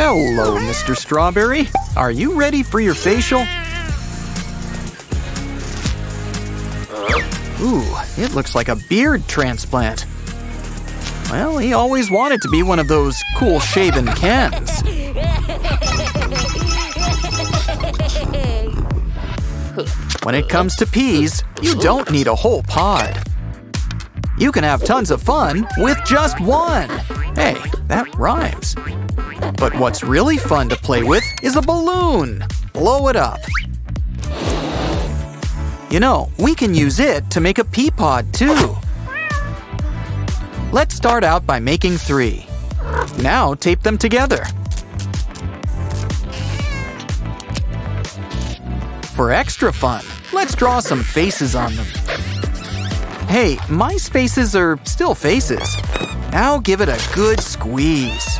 Hello, Mr. Strawberry. Are you ready for your facial? Ooh, it looks like a beard transplant. Well, he always wanted to be one of those cool shaven Kens. When it comes to peas, you don't need a whole pod. You can have tons of fun with just one. Hey, that rhymes. But what's really fun to play with is a balloon. Blow it up. You know, we can use it to make a pea pod too. Let's start out by making 3. Now tape them together. For extra fun, let's draw some faces on them. Hey, mice faces are still faces. Now give it a good squeeze.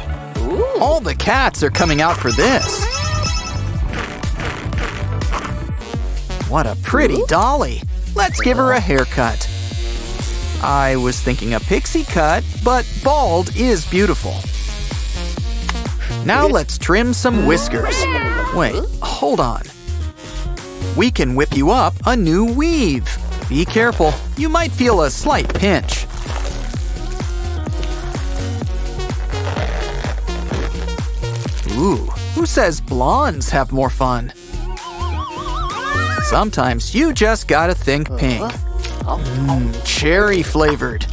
All the cats are coming out for this. What a pretty dolly. Let's give her a haircut. I was thinking a pixie cut, but bald is beautiful. Now let's trim some whiskers. Wait, hold on. We can whip you up a new weave. Be careful, you might feel a slight pinch. Ooh, who says blondes have more fun? Sometimes you just gotta think pink. Cherry flavored.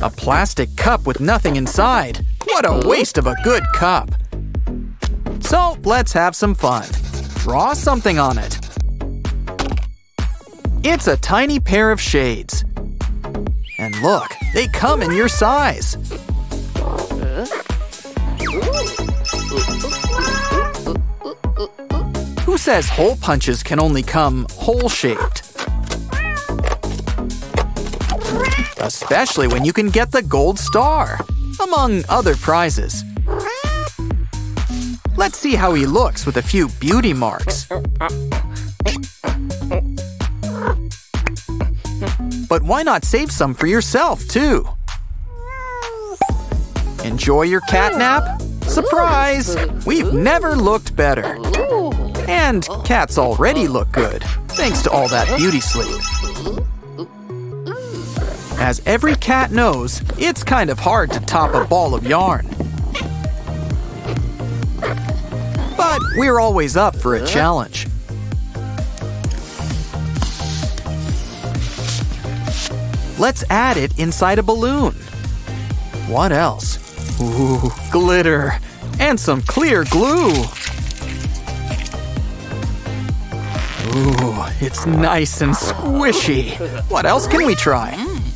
A plastic cup with nothing inside. What a waste of a good cup. So let's have some fun. Draw something on it. It's a tiny pair of shades. And look, they come in your size. Who says hole punches can only come hole-shaped? Especially when you can get the gold star, among other prizes. Let's see how he looks with a few beauty marks. But why not save some for yourself, too? Enjoy your cat nap? Surprise! We've never looked better. And cats already look good, thanks to all that beauty sleep. As every cat knows, it's kind of hard to top a ball of yarn. But we're always up for a challenge. Let's add it inside a balloon. What else? Ooh, glitter. And some clear glue. Ooh, it's nice and squishy. What else can we try?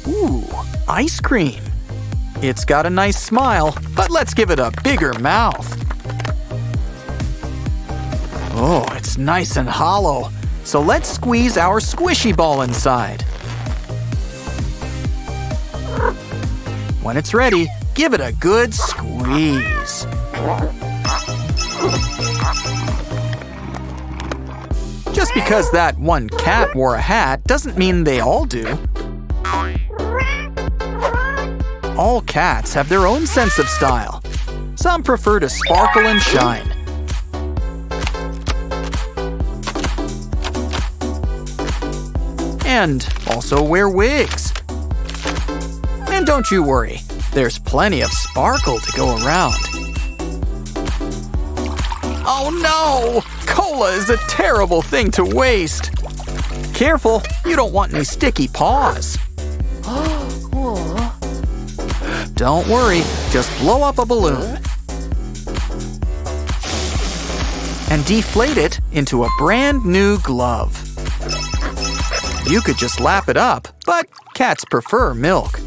Ooh, ice cream. It's got a nice smile, but let's give it a bigger mouth. Oh, it's nice and hollow. So let's squeeze our squishy ball inside. When it's ready, give it a good squeeze. Just because that one cat wore a hat doesn't mean they all do. All cats have their own sense of style. Some prefer to sparkle and shine. And also wear wigs. And don't you worry, there's plenty of sparkle to go around. Oh no! Cola is a terrible thing to waste. Careful, you don't want any sticky paws. Don't worry, just blow up a balloon. And deflate it into a brand new glove. You could just lap it up, but cats prefer milk.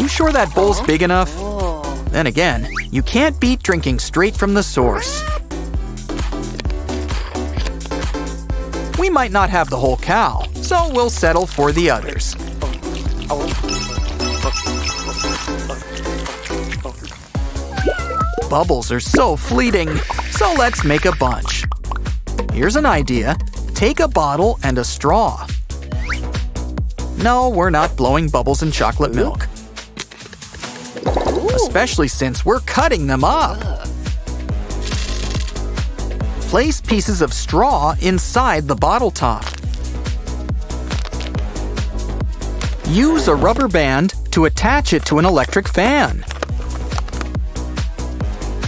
You sure that bowl's big enough? Then again, you can't beat drinking straight from the source. We might not have the whole cow, so we'll settle for the others. Bubbles are so fleeting, so let's make a bunch. Here's an idea. Take a bottle and a straw. No, we're not blowing bubbles in chocolate milk. Especially since we're cutting them up. Place pieces of straw inside the bottle top. Use a rubber band to attach it to an electric fan.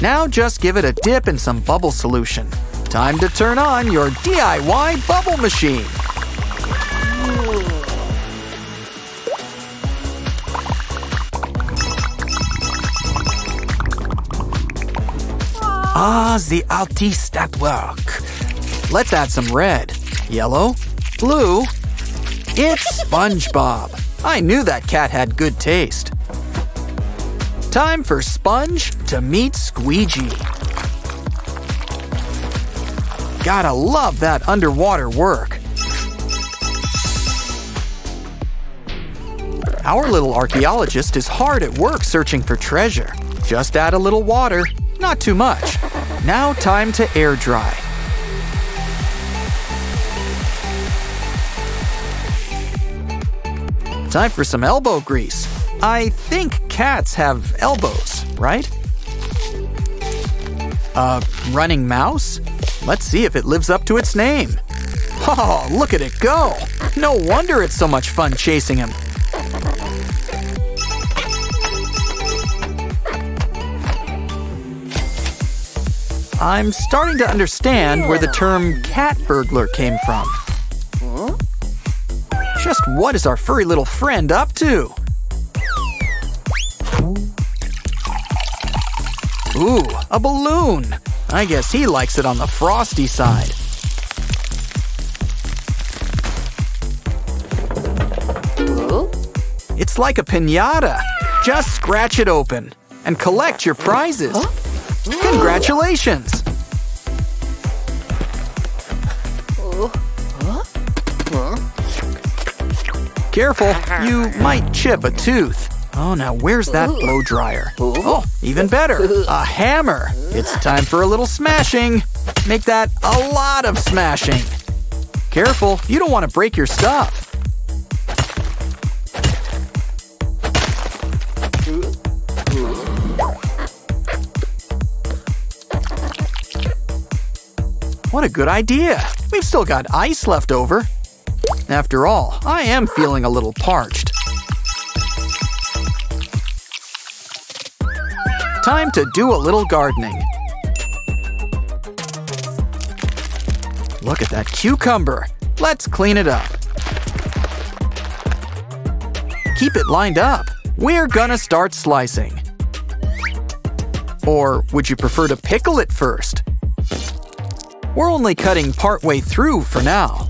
Now just give it a dip in some bubble solution. Time to turn on your DIY bubble machine. Ah, the artist at work. Let's add some red, yellow, blue. It's SpongeBob. I knew that cat had good taste. Time for Sponge to meet Squeegee. Gotta love that underwater work. Our little archaeologist is hard at work searching for treasure. Just add a little water, not too much. Now time to air dry. Time for some elbow grease. I think cats have elbows, right? A running mouse? Let's see if it lives up to its name. Oh, look at it go! No wonder it's so much fun chasing him. I'm starting to understand where the term cat burglar came from. Just what is our furry little friend up to? Ooh, a balloon! I guess he likes it on the frosty side. It's like a piñata. Just scratch it open and collect your prizes. Congratulations! Careful, you might chip a tooth. Oh, now where's that blow dryer? Oh, even better, a hammer. It's time for a little smashing. Make that a lot of smashing. Careful, you don't want to break your stuff. What a good idea! We've still got ice left over. After all, I am feeling a little parched. Time to do a little gardening. Look at that cucumber. Let's clean it up. Keep it lined up. We're gonna start slicing. Or would you prefer to pickle it first? We're only cutting partway through for now.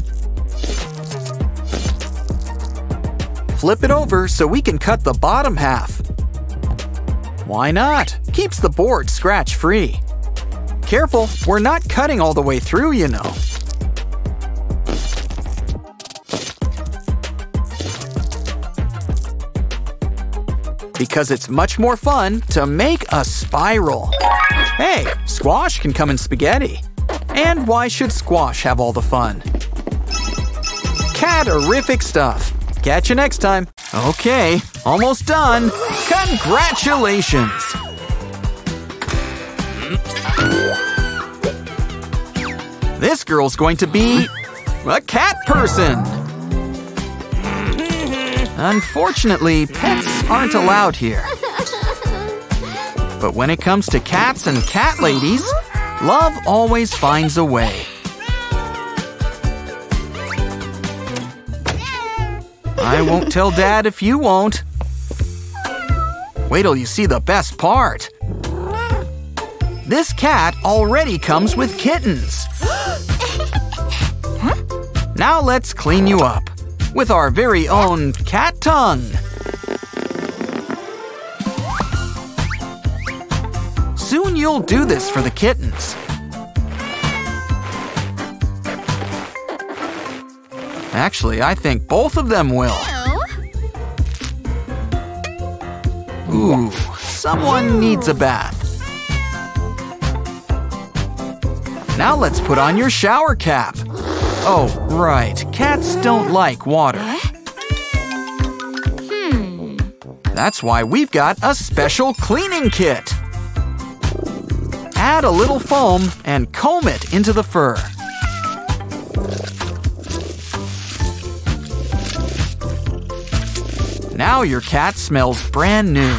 Flip it over so we can cut the bottom half. Why not? Keeps the board scratch-free. Careful, we're not cutting all the way through, you know. Because it's much more fun to make a spiral. Hey, squash can come in spaghetti. And why should squash have all the fun? Cat-erific stuff. Catch you next time. Okay, almost done. Congratulations! This girl's going to be a cat person. Unfortunately, pets aren't allowed here. But when it comes to cats and cat ladies, love always finds a way. I won't tell Dad if you won't. Wait till you see the best part. This cat already comes with kittens. Now let's clean you up with our very own cat tongue. Soon you'll do this for the kittens. Actually, I think both of them will. Ooh, someone needs a bath. Now let's put on your shower cap. Oh, right, cats don't like water. That's why we've got a special cleaning kit. Add a little foam and comb it into the fur. Now your cat smells brand new.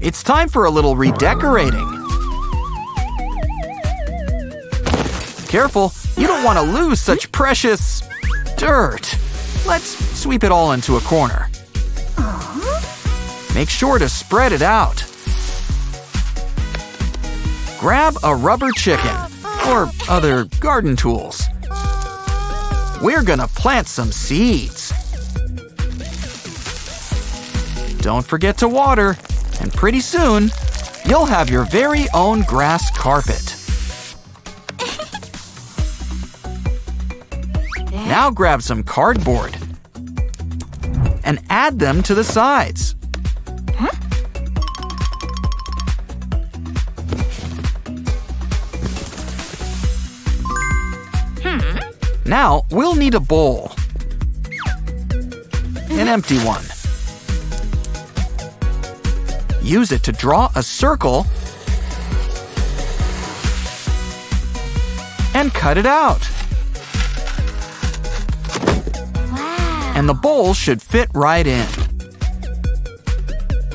It's time for a little redecorating. Careful, you don't want to lose such precious dirt. Let's sweep it all into a corner. Make sure to spread it out. Grab a rubber chicken or other garden tools. We're gonna plant some seeds. Don't forget to water, and pretty soon, you'll have your very own grass carpet. Now grab some cardboard and add them to the sides. Now, we'll need a bowl, an empty one. Use it to draw a circle and cut it out. Wow. And the bowl should fit right in.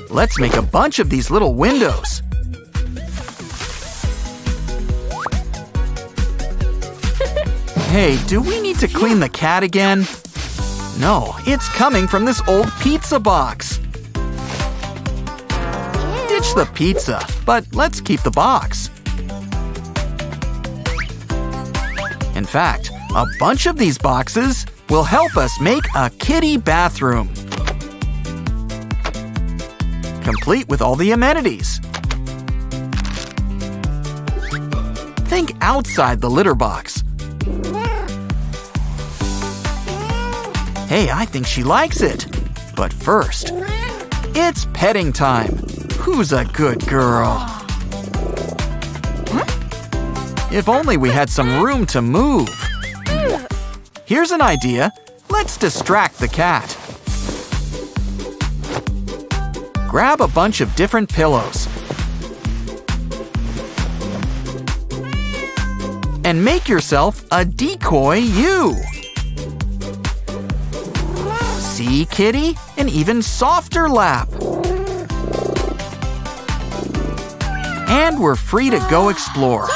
Let's make a bunch of these little windows. Hey, do we need to clean the cat again? No, it's coming from this old pizza box. Ditch the pizza, but let's keep the box. In fact, a bunch of these boxes will help us make a kitty bathroom, complete with all the amenities. Think outside the litter box. Hey, I think she likes it. But first, it's petting time. Who's a good girl? If only we had some room to move. Here's an idea. Let's distract the cat. Grab a bunch of different pillows. And make yourself a decoy you. See, kitty? An even softer lap. And we're free to go explore.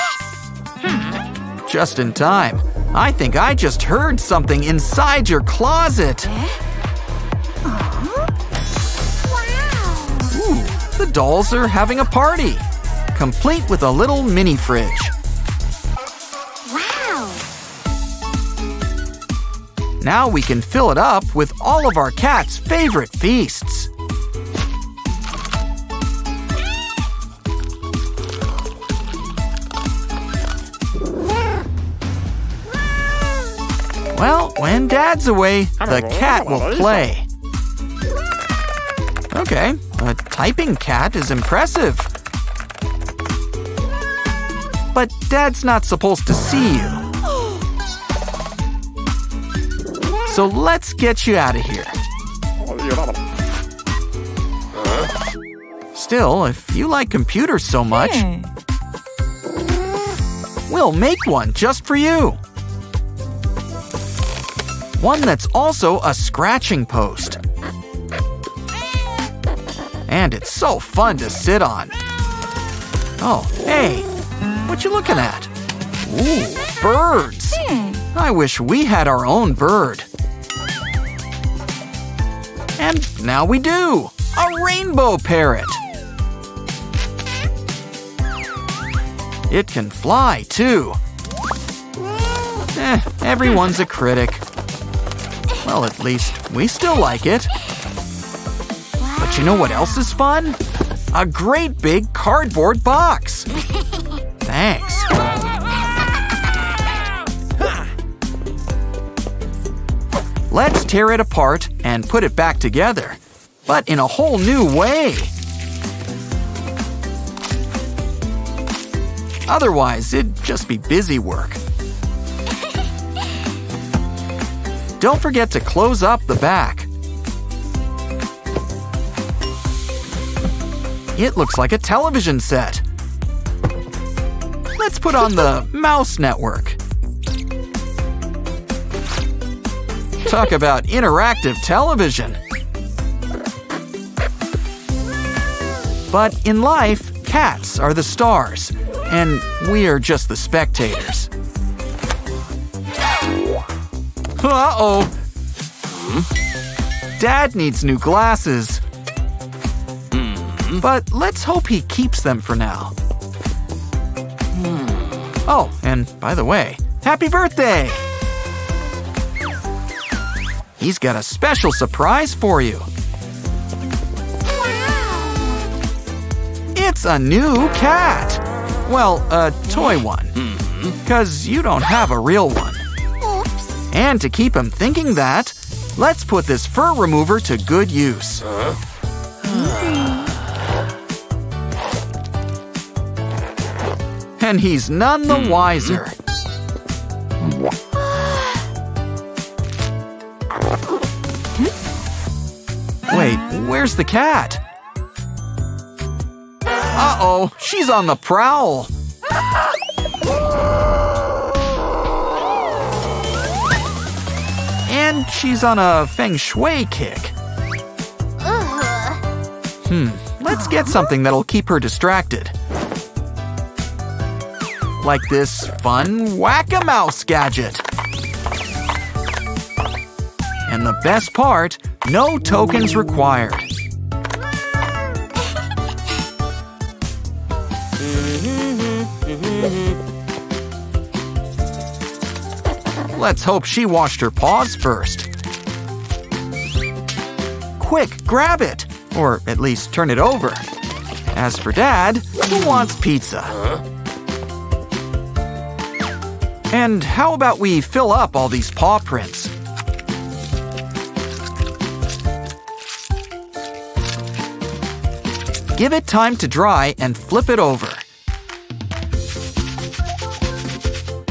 Just in time. I think I just heard something inside your closet. Ooh, the dolls are having a party, complete with a little mini fridge. Now we can fill it up with all of our cat's favorite feasts. Well, when Dad's away, the cat will play. Okay, a typing cat is impressive. But Dad's not supposed to see you. So let's get you out of here. Still, if you like computers so much, we'll make one just for you. One that's also a scratching post. And it's so fun to sit on. Oh, hey, what you looking at? Ooh, birds. I wish we had our own bird. And now we do! A rainbow parrot! It can fly, too. Everyone's a critic. Well, at least we still like it. But you know what else is fun? A great big cardboard box! Thanks. Let's tear it apart and put it back together, but in a whole new way. Otherwise, it'd just be busy work. Don't forget to close up the back. It looks like a television set. Let's put on the Mouse Network. Talk about interactive television. But in life, cats are the stars, and we are just the spectators. Uh-oh! Dad needs new glasses. But let's hope he keeps them for now. Oh, and by the way, happy birthday! He's got a special surprise for you. It's a new cat. Well, a toy one. 'Cause you don't have a real one. Oops. And to keep him thinking that, let's put this fur remover to good use. And he's none the wiser. Wait, where's the cat? Uh-oh, she's on the prowl. And she's on a feng shui kick. Let's get something that'll keep her distracted. Like this fun whack-a-mouse gadget. And the best part, no tokens required. Let's hope she washed her paws first. Quick, grab it! Or at least turn it over. As for Dad, who wants pizza? And how about we fill up all these paw prints? Give it time to dry and flip it over.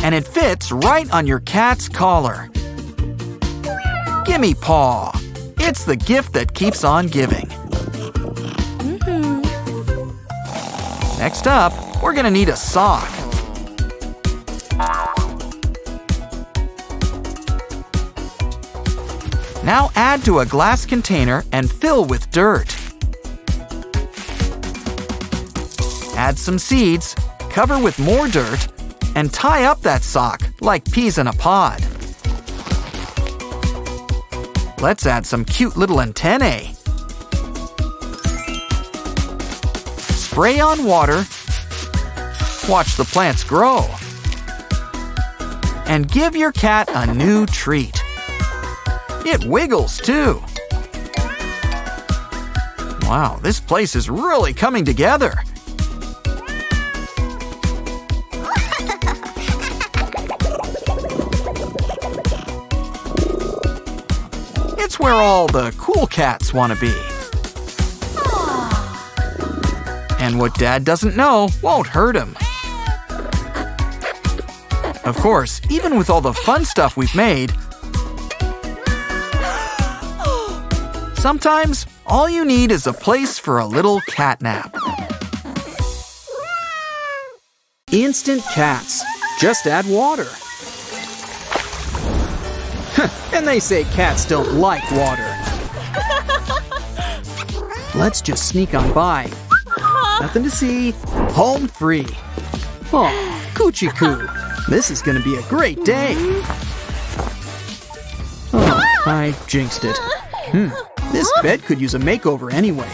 And it fits right on your cat's collar. Gimme paw! It's the gift that keeps on giving. Next up, we're gonna need a sock. Now add to a glass container and fill with dirt. Add some seeds, cover with more dirt, and tie up that sock like peas in a pod. Let's add some cute little antennae. Spray on water. Watch the plants grow. And give your cat a new treat. It wiggles too. Wow, this place is really coming together. It's where all the cool cats want to be. And what Dad doesn't know won't hurt him. Of course, even with all the fun stuff we've made, sometimes all you need is a place for a little cat nap. Instant cats. Just add water. And they say cats don't like water. Let's just sneak on by. Nothing to see. Home free. Oh, coochie coo. This is gonna be a great day. Oh, I jinxed it. This bed could use a makeover anyway.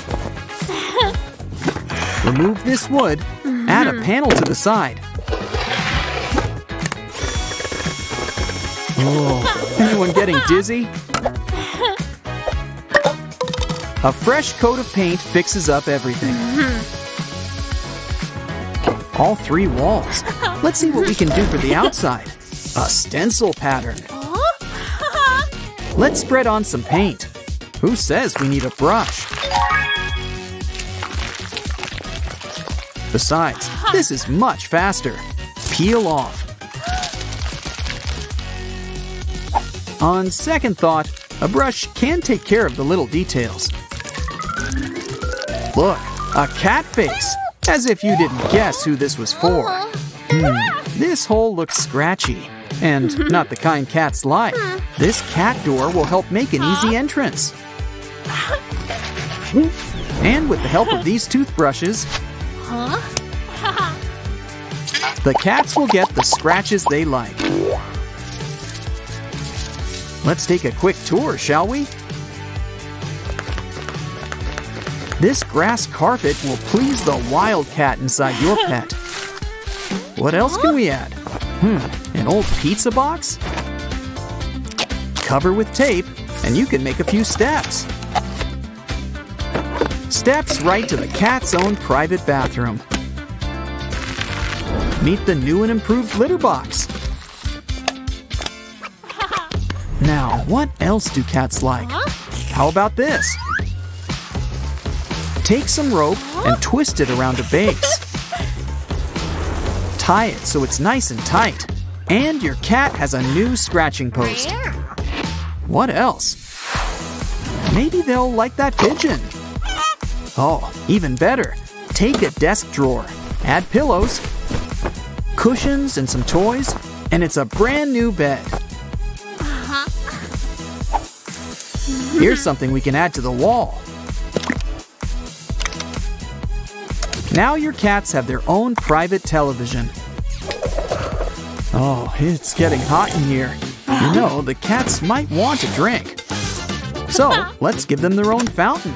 Remove this wood. Add a panel to the side. Oh, anyone getting dizzy? A fresh coat of paint fixes up everything. All three walls. Let's see what we can do for the outside. A stencil pattern. Let's spread on some paint. Who says we need a brush? Besides, this is much faster. Peel off. On second thought, a brush can take care of the little details. Look, a cat face, as if you didn't guess who this was for. This hole looks scratchy, and not the kind cats like. This cat door will help make an easy entrance. And with the help of these toothbrushes, the cats will get the scratches they like. Let's take a quick tour, shall we? This grass carpet will please the wild cat inside your pet. What else can we add? An old pizza box? Cover with tape, and you can make a few steps. Steps right to the cat's own private bathroom. Meet the new and improved litter box. Now, what else do cats like? How about this? Take some rope and twist it around a base. Tie it so it's nice and tight. And your cat has a new scratching post. What else? Maybe they'll like that pigeon. Oh, even better. Take a desk drawer, add pillows, cushions, and some toys, and it's a brand new bed. Here's something we can add to the wall. Now your cats have their own private television. Oh, it's getting hot in here. You know, the cats might want a drink. So, let's give them their own fountain.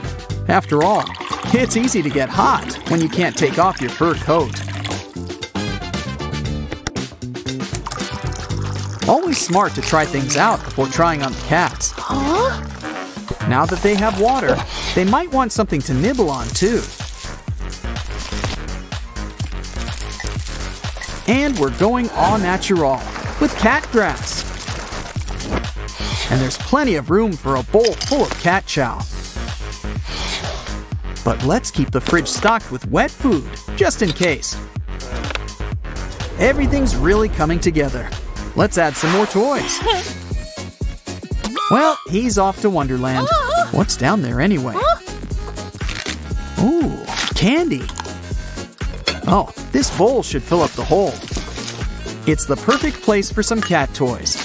After all, it's easy to get hot when you can't take off your fur coat. Always smart to try things out before trying on the cats. Now that they have water, they might want something to nibble on too. And we're going all natural with cat grass. And there's plenty of room for a bowl full of cat chow. But let's keep the fridge stocked with wet food, just in case. Everything's really coming together. Let's add some more toys. Well, he's off to Wonderland. What's down there anyway? Ooh, candy. Oh, this bowl should fill up the hole. It's the perfect place for some cat toys.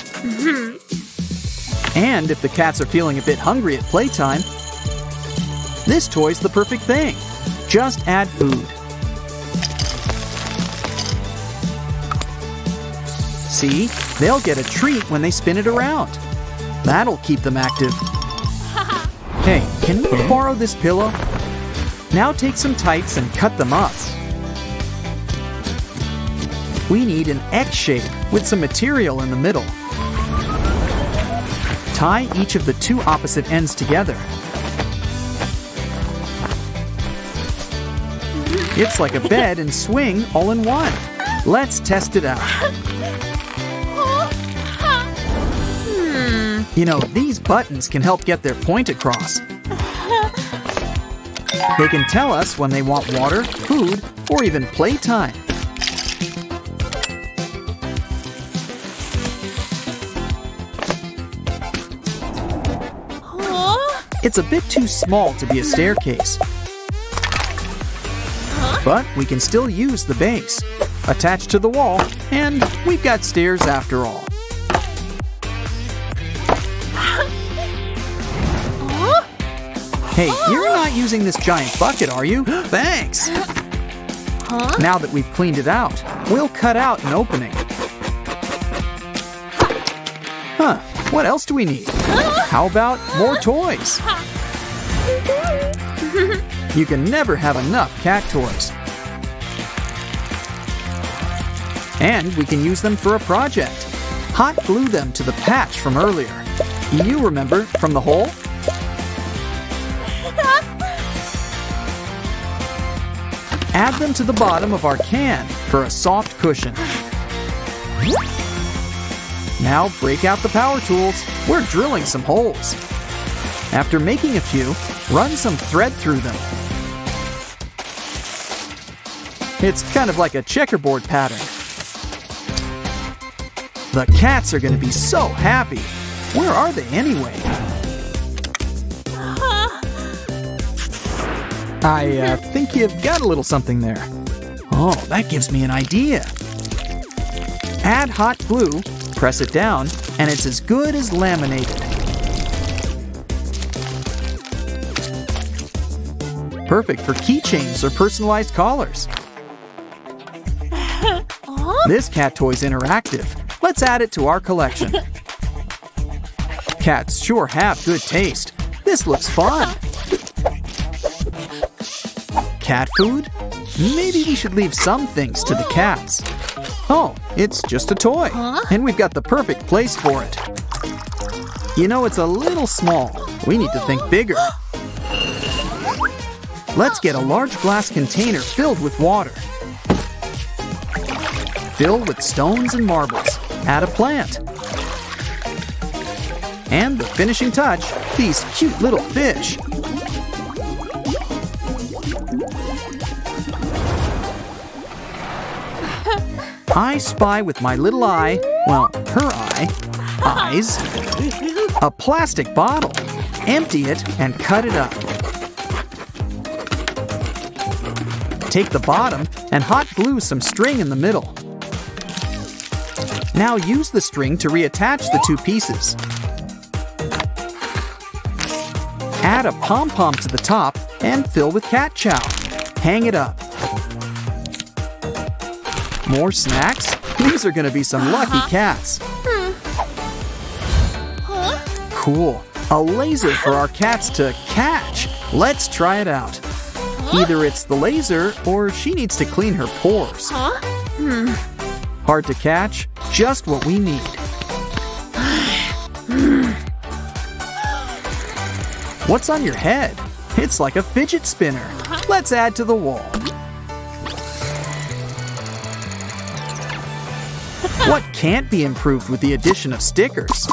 And if the cats are feeling a bit hungry at playtime, this toy's the perfect thing. Just add food. See, they'll get a treat when they spin it around. That'll keep them active. Hey, can we borrow this pillow? Now take some tights and cut them up. We need an X shape with some material in the middle. Tie each of the two opposite ends together. It's like a bed and swing all in one. Let's test it out. You know, these buttons can help get their point across. They can tell us when they want water, food, or even playtime. It's a bit too small to be a staircase, but we can still use the base. Attached to the wall, and we've got stairs after all. Hey, you're not using this giant bucket, are you? Thanks! Now that we've cleaned it out, we'll cut out an opening. What else do we need? How about more toys? You can never have enough cat toys. And we can use them for a project. Hot glue them to the patch from earlier. You remember from the hole? Add them to the bottom of our can for a soft cushion. Now break out the power tools. We're drilling some holes. After making a few, run some thread through them. It's kind of like a checkerboard pattern. The cats are going to be so happy. Where are they anyway? I think you've got a little something there. Oh, that gives me an idea. Add hot glue, press it down, and it's as good as laminated. Perfect for keychains or personalized collars. This cat toy's interactive. Let's add it to our collection. Cats sure have good taste. This looks fun. Cat food? Maybe we should leave some things to the cats. Oh, it's just a toy. And we've got the perfect place for it. You know, it's a little small. We need to think bigger. Let's get a large glass container filled with water. Fill with stones and marbles. Add a plant. And the finishing touch, these cute little fish. I spy with my little eye, well, her eye, eyes, a plastic bottle. Empty it and cut it up. Take the bottom and hot glue some string in the middle. Now use the string to reattach the two pieces. Add a pom-pom to the top and fill with cat chow. Hang it up. More snacks? These are going to be some lucky cats. Cool. A laser for our cats to catch. Let's try it out. Either it's the laser or she needs to clean her paws. Hard to catch? Just what we need. What's on your head? It's like a fidget spinner. Let's add to the wall. What can't be improved with the addition of stickers?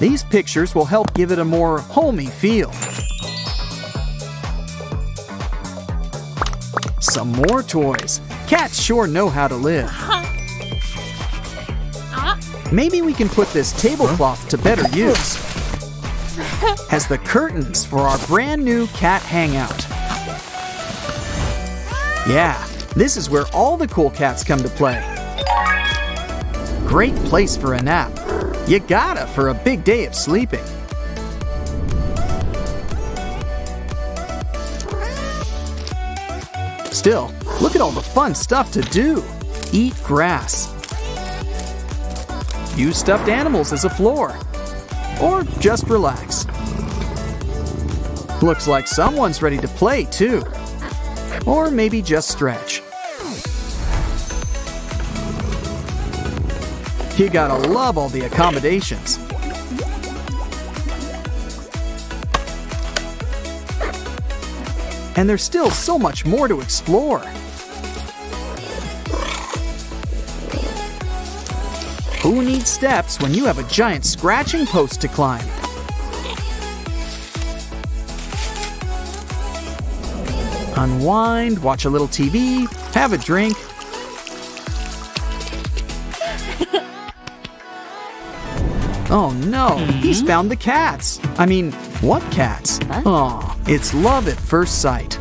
These pictures will help give it a more homey feel. Some more toys. Cats sure know how to live. Maybe we can put this tablecloth to better use as the curtains for our brand new cat hangout. Yeah. This is where all the cool cats come to play. Great place for a nap. You gotta for a big day of sleeping. Still, look at all the fun stuff to do. Eat grass. Use stuffed animals as a floor. Or just relax. Looks like someone's ready to play too. Or maybe just stretch. You gotta love all the accommodations. And there's still so much more to explore. Who needs steps when you have a giant scratching post to climb? Unwind, watch a little TV, have a drink. Oh no, he's found the cats. I mean, what cats? Oh, it's love at first sight.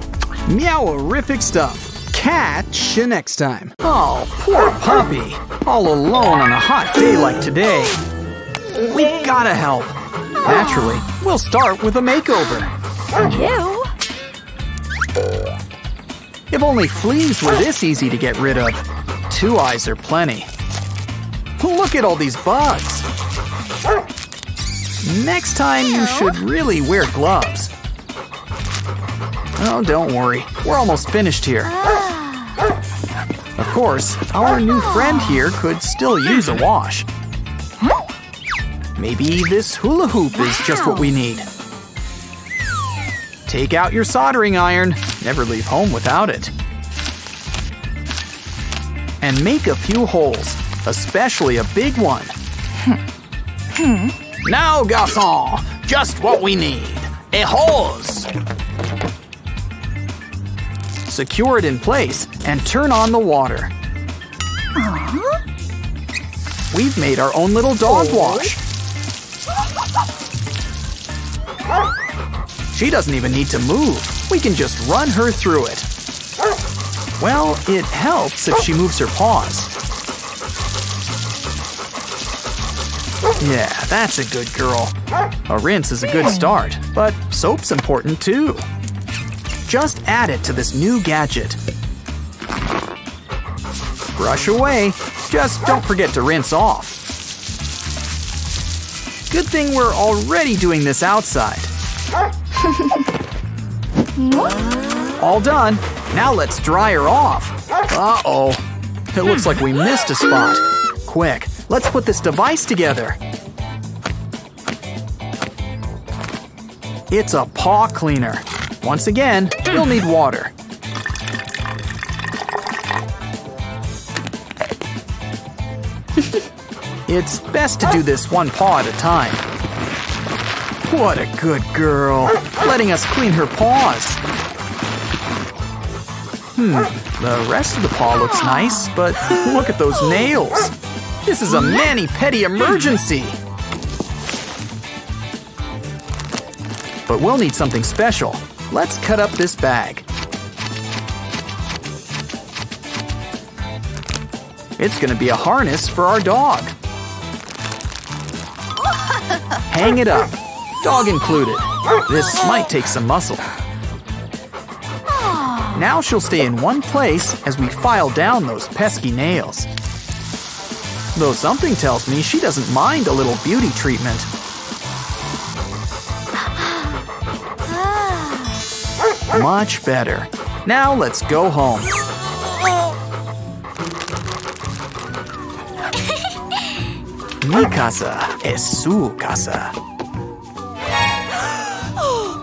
Meow-orific stuff. Catch you next time. Oh, poor puppy. All alone on a hot day like today. We've gotta help. Naturally, we'll start with a makeover. Ew. If only fleas were this easy to get rid of. Two eyes are plenty. Look at all these bugs. Next time you should really wear gloves. Oh, don't worry. We're almost finished here. Of course, our new friend here could still use a wash. Maybe this hula hoop is just what we need. Take out your soldering iron. Never leave home without it. And make a few holes, especially a big one. Now, garçon, just what we need. A hose. Secure it in place and turn on the water. We've made our own little dog wash. She doesn't even need to move. We can just run her through it. Well, it helps if she moves her paws. Yeah, that's a good girl. A rinse is a good start, but soap's important too. Just add it to this new gadget. Brush away. Just don't forget to rinse off. Good thing we're already doing this outside. All done. Now let's dry her off. Uh-oh. It looks like we missed a spot. Quick, let's put this device together. It's a paw cleaner. Once again, you'll need water. It's best to do this one paw at a time. What a good girl, letting us clean her paws. The rest of the paw looks nice, but look at those nails. This is a mani-pedi emergency. But we'll need something special. Let's cut up this bag. It's gonna be a harness for our dog. Hang it up, dog included. This might take some muscle. Now she'll stay in one place as we file down those pesky nails. Though something tells me she doesn't mind a little beauty treatment. Much better. Now let's go home. Mi casa es su casa.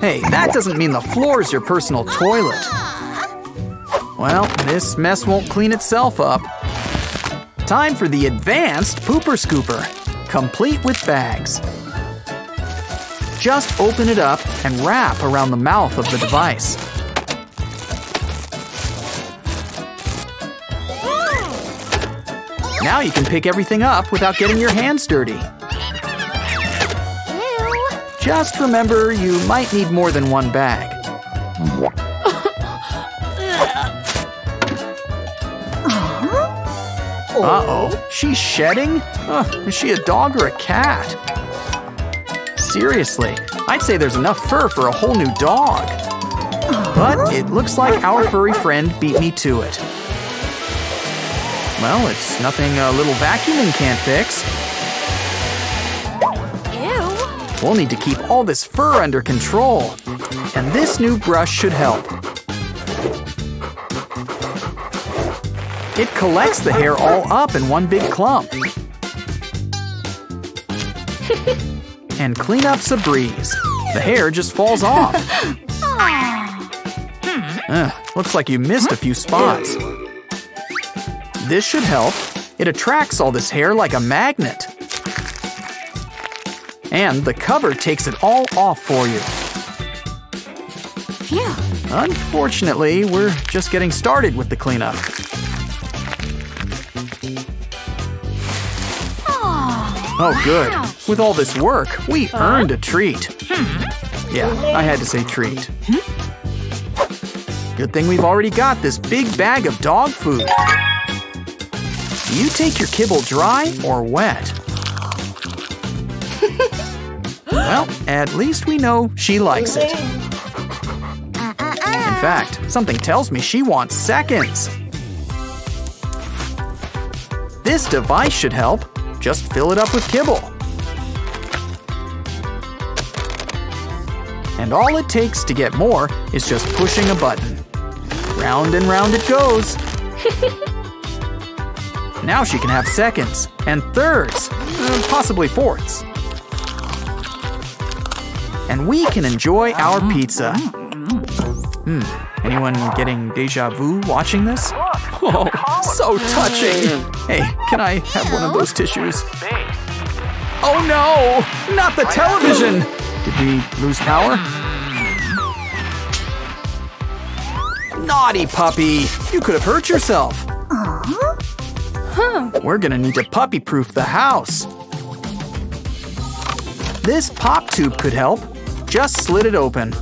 Hey, that doesn't mean the floor is your personal toilet. Well, this mess won't clean itself up. Time for the advanced pooper scooper, complete with bags. Just open it up and wrap around the mouth of the device. Now you can pick everything up without getting your hands dirty. Just remember, you might need more than one bag. Uh-oh, she's shedding? Is she a dog or a cat? Seriously, I'd say there's enough fur for a whole new dog. But it looks like our furry friend beat me to it. Well, it's nothing a little vacuuming can't fix. Ew. We'll need to keep all this fur under control. And this new brush should help. It collects the hair all up in one big clump. And cleanup's a breeze. The hair just falls off. Looks like you missed a few spots. This should help. It attracts all this hair like a magnet. And the cover takes it all off for you. Phew. Unfortunately, we're just getting started with the cleanup. Oh, good. With all this work, we earned a treat. Yeah, I had to say treat. Good thing we've already got this big bag of dog food. You take your kibble dry or wet. Well, at least we know she likes it. In fact, something tells me she wants seconds. This device should help. Just fill it up with kibble. And all it takes to get more is just pushing a button. Round and round it goes. Now she can have seconds, and thirds, possibly fourths. And we can enjoy our pizza. Anyone getting deja vu watching this? Whoa, so touching. Hey, can I have one of those tissues? Oh no, not the television. Did we lose power? Naughty puppy, you could have hurt yourself. Huh. We're gonna need to puppy-proof the house. This pop tube could help. Just slit it open.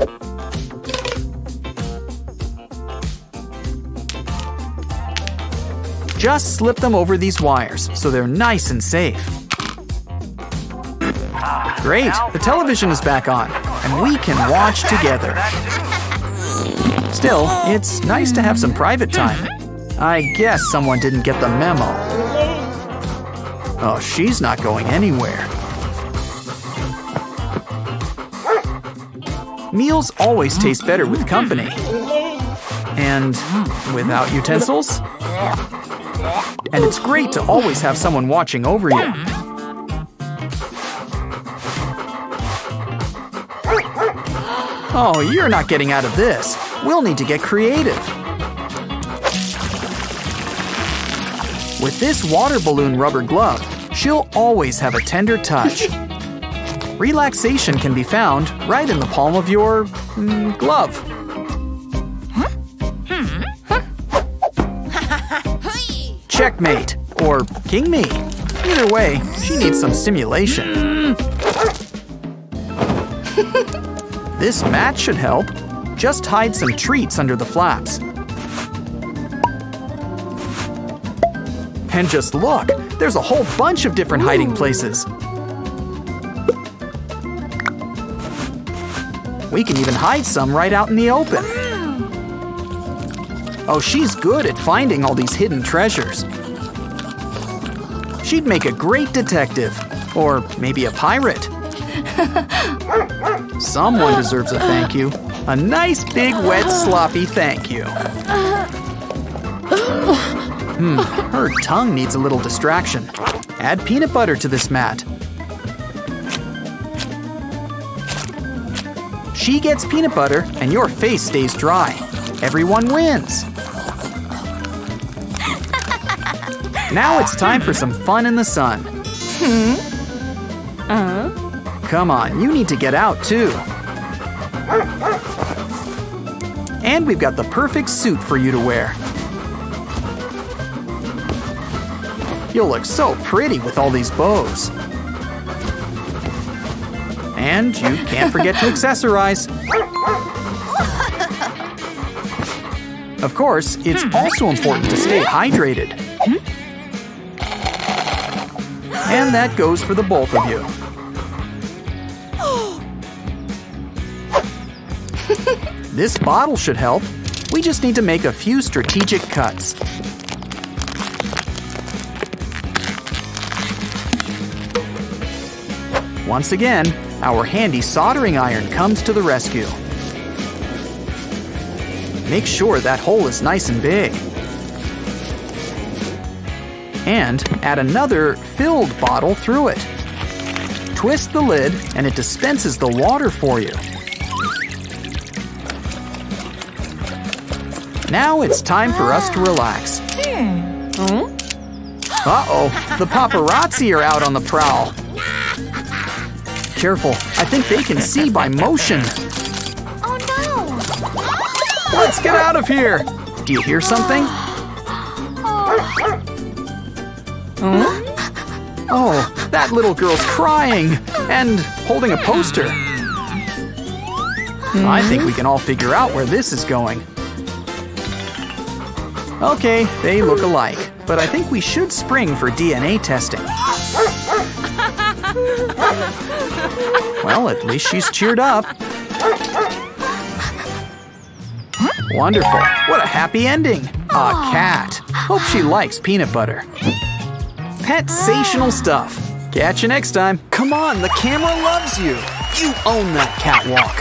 Just slip them over these wires so they're nice and safe. Great, the television is back on, and we can watch together. Still, it's nice to have some private time. I guess someone didn't get the memo. Oh, she's not going anywhere. Meals always taste better with company. And without utensils? And it's great to always have someone watching over you. Oh, you're not getting out of this. We'll need to get creative. With this water balloon rubber glove, she'll always have a tender touch. Relaxation can be found right in the palm of your glove. Checkmate, or king me. Either way, she needs some stimulation. This mat should help. Just hide some treats under the flaps. And just look, there's a whole bunch of different hiding places. We can even hide some right out in the open. Oh, she's good at finding all these hidden treasures. She'd make a great detective, or maybe a pirate. Someone deserves a thank you. A nice, big, wet, sloppy thank you. Her tongue needs a little distraction. Add peanut butter to this mat. She gets peanut butter, and your face stays dry. Everyone wins. Now it's time for some fun in the sun. Come on, you need to get out too. And we've got the perfect suit for you to wear. You'll look so pretty with all these bows. And you can't forget to accessorize. Of course, it's also important to stay hydrated. And that goes for the both of you. This bottle should help. We just need to make a few strategic cuts. Once again, our handy soldering iron comes to the rescue. Make sure that hole is nice and big. And add another filled bottle through it. Twist the lid and it dispenses the water for you. Now it's time for us to relax. Uh-oh, the paparazzi are out on the prowl. Careful, I think they can see by motion. Let's get out of here! Do you hear something? Oh, that little girl's crying and holding a poster. I think we can all figure out where this is going. Okay, they look alike, but I think we should spring for DNA testing. Well, at least she's cheered up. Wonderful. What a happy ending. A cat. Hope she likes peanut butter. Pet-sational stuff. Catch you next time. Come on, the camera loves you. You own that catwalk.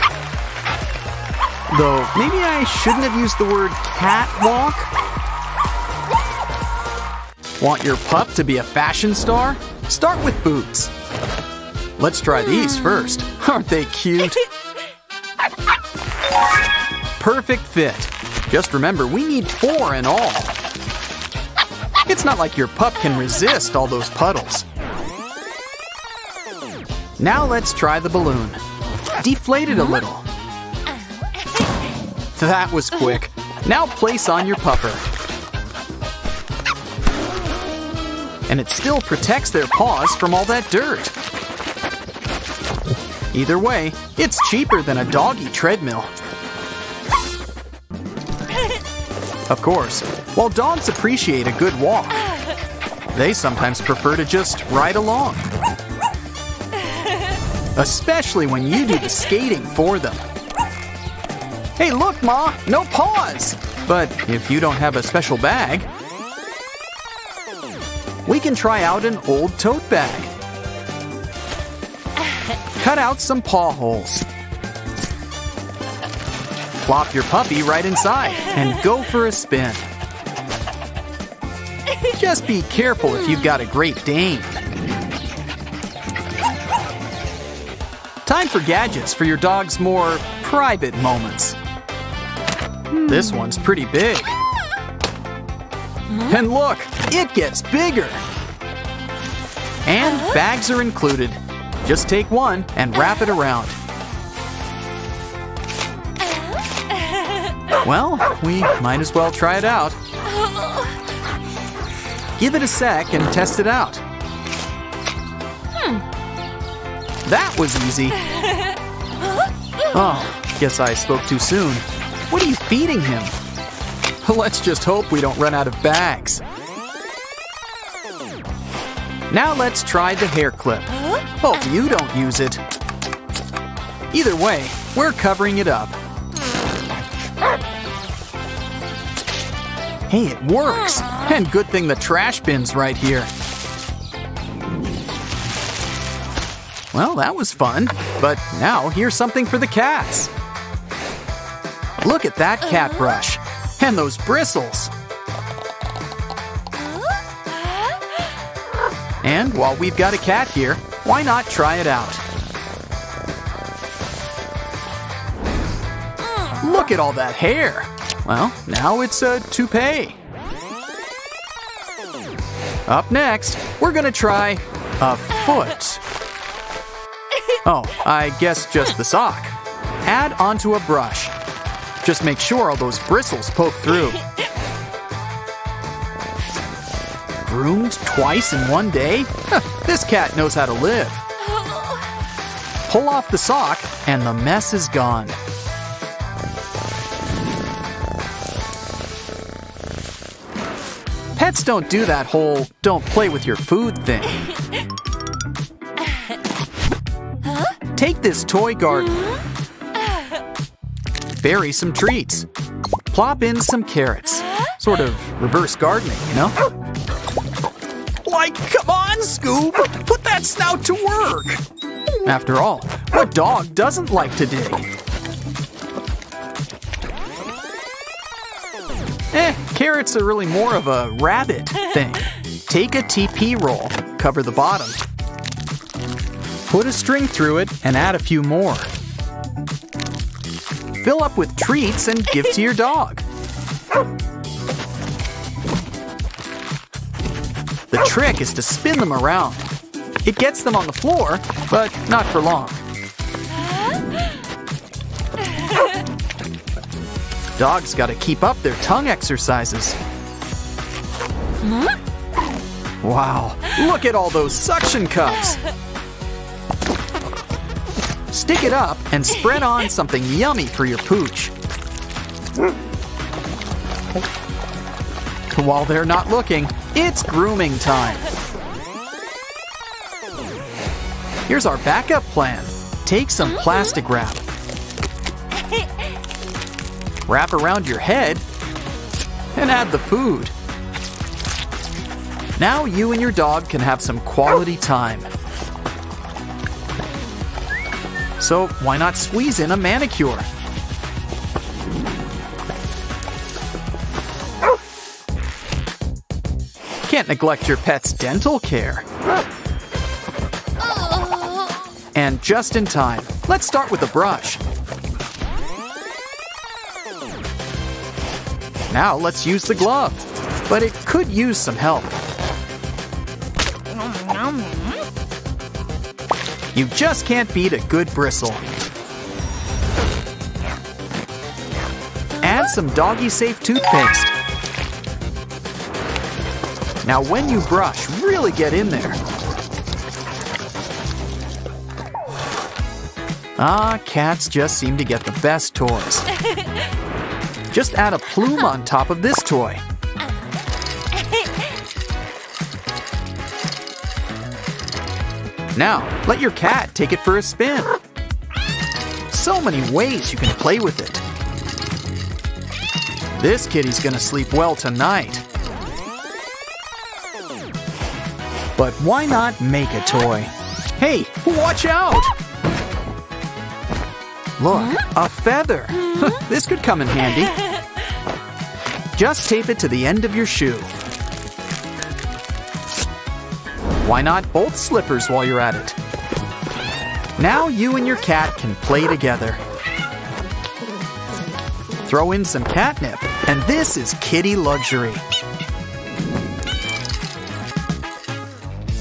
Though, maybe I shouldn't have used the word catwalk. Want your pup to be a fashion star? Start with boots. Let's try these first. Aren't they cute? Perfect fit. Just remember, we need 4 in all. It's not like your pup can resist all those puddles. Now let's try the balloon. Deflate it a little. That was quick. Now place on your pupper. and it still protects their paws from all that dirt. Either way, it's cheaper than a doggy treadmill. Of course, while dogs appreciate a good walk, they sometimes prefer to just ride along. Especially when you do the skating for them. Hey, look, Ma, no paws! But if you don't have a special bag, we can try out an old tote bag. Cut out some paw holes. Plop your puppy right inside and go for a spin. Just be careful if you've got a Great Dane. Time for gadgets for your dog's more private moments. This one's pretty big. And look, it gets bigger. And bags are included. Just take one and wrap it around. Well, we might as well try it out. Give it a sec and test it out. That was easy. Oh, guess I spoke too soon. What are you feeding him? Let's just hope we don't run out of bags. Now let's try the hair clip. Hope you don't use it. Either way, we're covering it up. Hey, it works! And good thing the trash bin's right here. Well, that was fun. But now here's something for the cats. Look at that cat brush. And those bristles. And while we've got a cat here, why not try it out? Look at all that hair. Well, now it's a toupee. Up next, we're gonna try a foot. Oh, I guess just the sock. Add onto a brush. Just make sure all those bristles poke through. Groomed twice in one day? This cat knows how to live. Pull off the sock and the mess is gone. Pets don't do that whole don't play with your food thing. Take this toy garden. Bury some treats. Plop in some carrots. Sort of reverse gardening, you know? Like, come on, Scoob! Put that snout to work! After all, what dog doesn't like to dig? Carrots are really more of a rabbit thing. Take a TP roll, cover the bottom. Put a string through it and add a few more. Fill up with treats and give to your dog. The trick is to spin them around. It gets them on the floor, but not for long. Dogs gotta keep up their tongue exercises. Wow, look at all those suction cups. Stick it up and spread on something yummy for your pooch. While they're not looking, it's grooming time. Here's our backup plan. Take some plastic wrap. Wrap around your head and add the food. Now you and your dog can have some quality time. So why not squeeze in a manicure? Can't neglect your pet's dental care. And just in time, let's start with a brush. Now let's use the glove, but it could use some help. You just can't beat a good bristle. Add some doggy-safe toothpaste. Now when you brush, really get in there. Ah, cats just seem to get the best toys. Just add a plume on top of this toy. Now, let your cat take it for a spin. So many ways you can play with it. This kitty's gonna sleep well tonight. But why not make a toy? Hey, watch out! Look, a feather. This could come in handy. Just tape it to the end of your shoe. Why not bolt slippers while you're at it? Now you and your cat can play together. Throw in some catnip, and this is kitty luxury.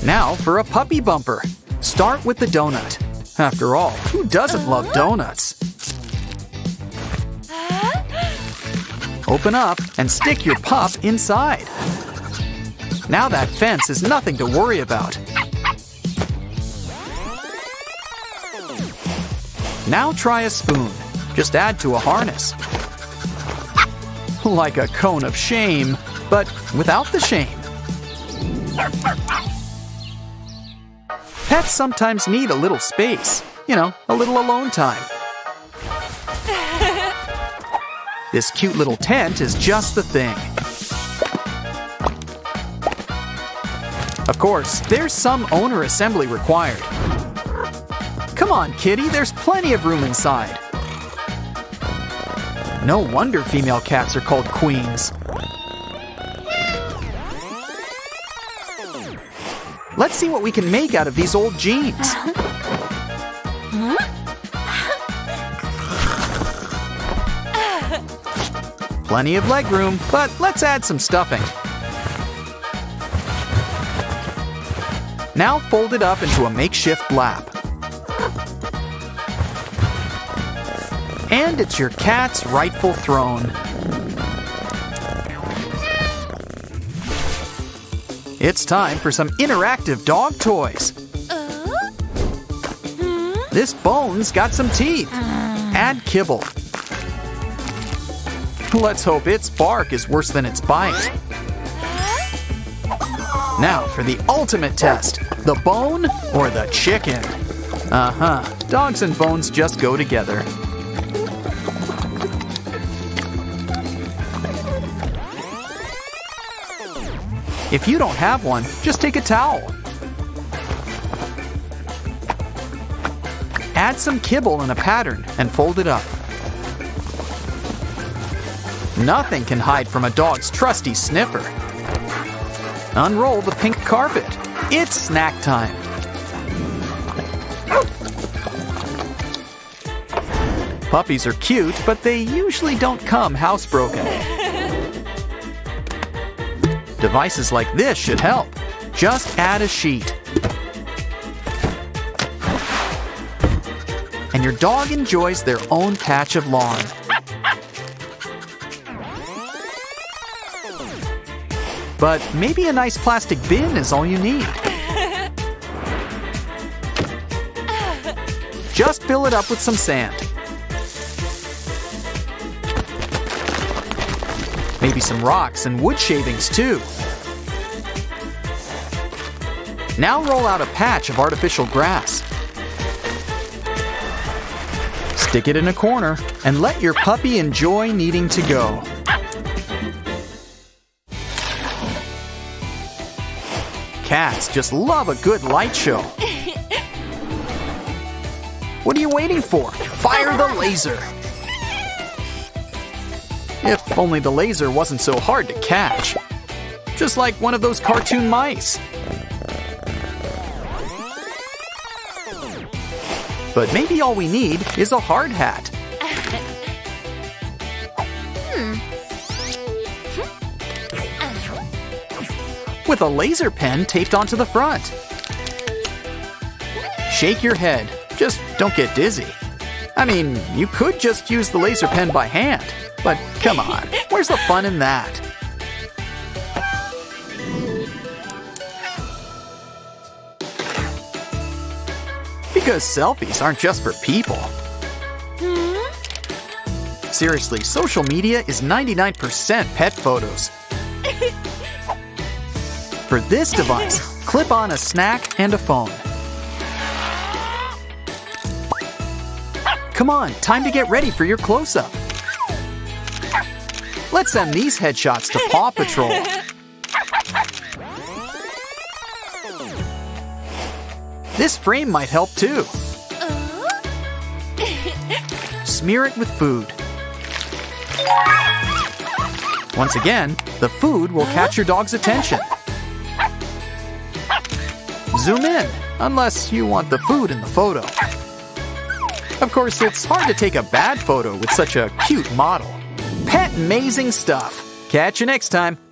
Now for a puppy bumper. Start with the donut. After all, who doesn't love donuts? Open up and stick your pup inside. Now that fence is nothing to worry about. Now try a spoon. Just add to a harness. Like a cone of shame, but without the shame. Pets sometimes need a little space, you know, a little alone time. This cute little tent is just the thing. Of course, there's some owner assembly required. Come on, kitty, there's plenty of room inside. No wonder female cats are called queens. Let's see what we can make out of these old jeans. Plenty of leg room, but let's add some stuffing. Now fold it up into a makeshift lap. And it's your cat's rightful throne. It's time for some interactive dog toys. This bone's got some teeth. Add kibble. Let's hope its bark is worse than its bite. Now for the ultimate test, the bone or the chicken? Dogs and bones just go together. If you don't have one, just take a towel. Add some kibble in a pattern and fold it up. Nothing can hide from a dog's trusty sniffer. Unroll the pink carpet. It's snack time. Puppies are cute, but they usually don't come housebroken. Devices like this should help. Just add a sheet. And your dog enjoys their own patch of lawn. But maybe a nice plastic bin is all you need. Just fill it up with some sand. Maybe some rocks and wood shavings, too. Now roll out a patch of artificial grass. Stick it in a corner and let your puppy enjoy needing to go. Cats just love a good light show. What are you waiting for? Fire the laser! If only the laser wasn't so hard to catch. Just like one of those cartoon mice. But maybe all we need is a hard hat. With a laser pen taped onto the front. Shake your head, just don't get dizzy. I mean, you could just use the laser pen by hand. But come on, where's the fun in that? Because selfies aren't just for people. Seriously, social media is 99% pet photos. For this device, clip on a snack and a phone. Come on, time to get ready for your close-up. Let's send these headshots to Paw Patrol. This frame might help too. Smear it with food. Once again, the food will catch your dog's attention. Zoom in, unless you want the food in the photo. Of course, it's hard to take a bad photo with such a cute model. Pet-mazing stuff. Catch you next time.